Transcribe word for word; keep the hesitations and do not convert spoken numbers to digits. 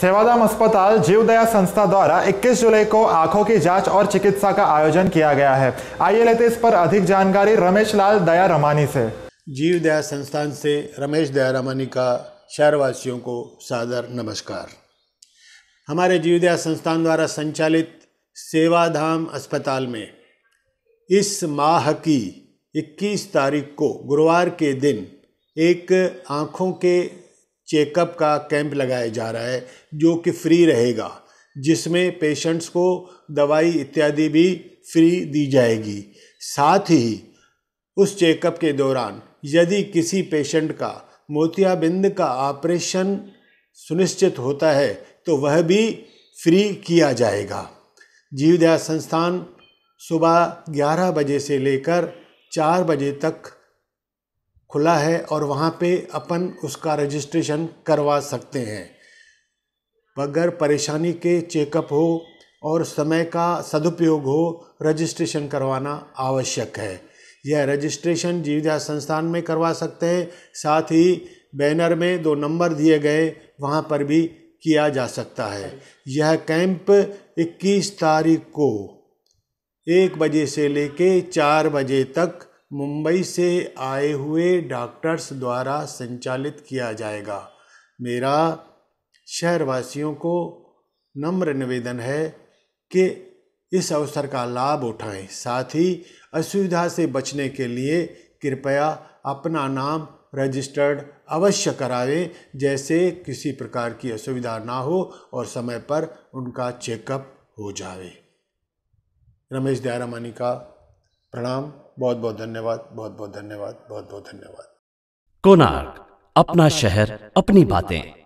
सेवाधाम अस्पताल जीव दया संस्था द्वारा इक्कीस जुलाई को आंखों की जांच और चिकित्सा का आयोजन किया गया है। आइए लेते इस पर अधिक जानकारी रमेश लाल दया रमानी से। जीव दया संस्थान से रमेश दया रमानी का शहरवासियों को सादर नमस्कार। हमारे जीव दया संस्थान द्वारा संचालित सेवाधाम अस्पताल में इस माह की इक्कीस तारीख को गुरुवार के दिन एक आँखों के चेकअप का कैंप लगाया जा रहा है, जो कि फ्री रहेगा, जिसमें पेशेंट्स को दवाई इत्यादि भी फ्री दी जाएगी। साथ ही उस चेकअप के दौरान यदि किसी पेशेंट का मोतियाबिंद का ऑपरेशन सुनिश्चित होता है तो वह भी फ्री किया जाएगा। जीव दया संस्थान सुबह ग्यारह बजे से लेकर चार बजे तक खुला है और वहाँ पे अपन उसका रजिस्ट्रेशन करवा सकते हैं। बगैर परेशानी के चेकअप हो और समय का सदुपयोग हो, रजिस्ट्रेशन करवाना आवश्यक है। यह रजिस्ट्रेशन जीव दया संस्थान में करवा सकते हैं, साथ ही बैनर में दो नंबर दिए गए वहाँ पर भी किया जा सकता है। यह कैंप इक्कीस तारीख को एक बजे से लेके चार बजे तक मुंबई से आए हुए डॉक्टर्स द्वारा संचालित किया जाएगा। मेरा शहरवासियों को नम्र निवेदन है कि इस अवसर का लाभ उठाएं। साथ ही असुविधा से बचने के लिए कृपया अपना नाम रजिस्टर्ड अवश्य कराएं, जैसे किसी प्रकार की असुविधा ना हो और समय पर उनका चेकअप हो जाए। रमेश दया रमानी का प्रणाम। बहुत बहुत धन्यवाद, बहुत बहुत धन्यवाद, बहुत बहुत धन्यवाद। कोणार्क, अपना शहर अपनी बातें।